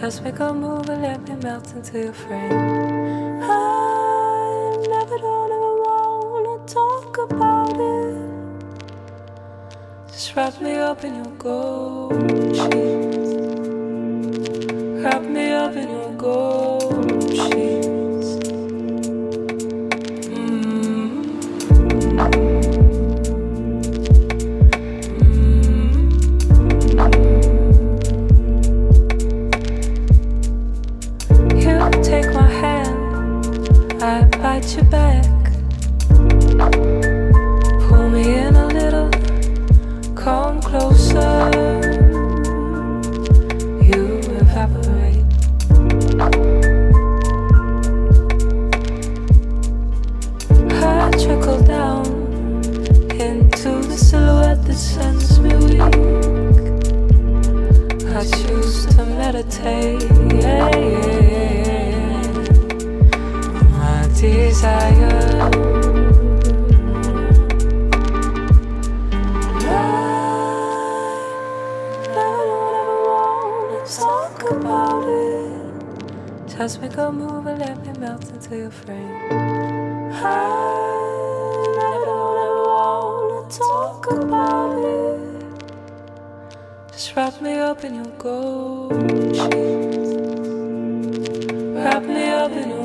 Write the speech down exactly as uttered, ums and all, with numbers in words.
Just make a move and let me melt into your frame. I never, don't ever wanna talk about it. Just wrap me up in your golden sheets. Wrap me up in your golden sheets. Mm-hmm. Your back, pull me in a little, come closer. You evaporate. I trickle down into the silhouette that sends me weak. I choose to meditate. Desire. I don't ever wanna talk about it. Just make a move and let me melt into your frame. I don't ever wanna talk about it. Just wrap me up in your golden sheets. Wrap me up in your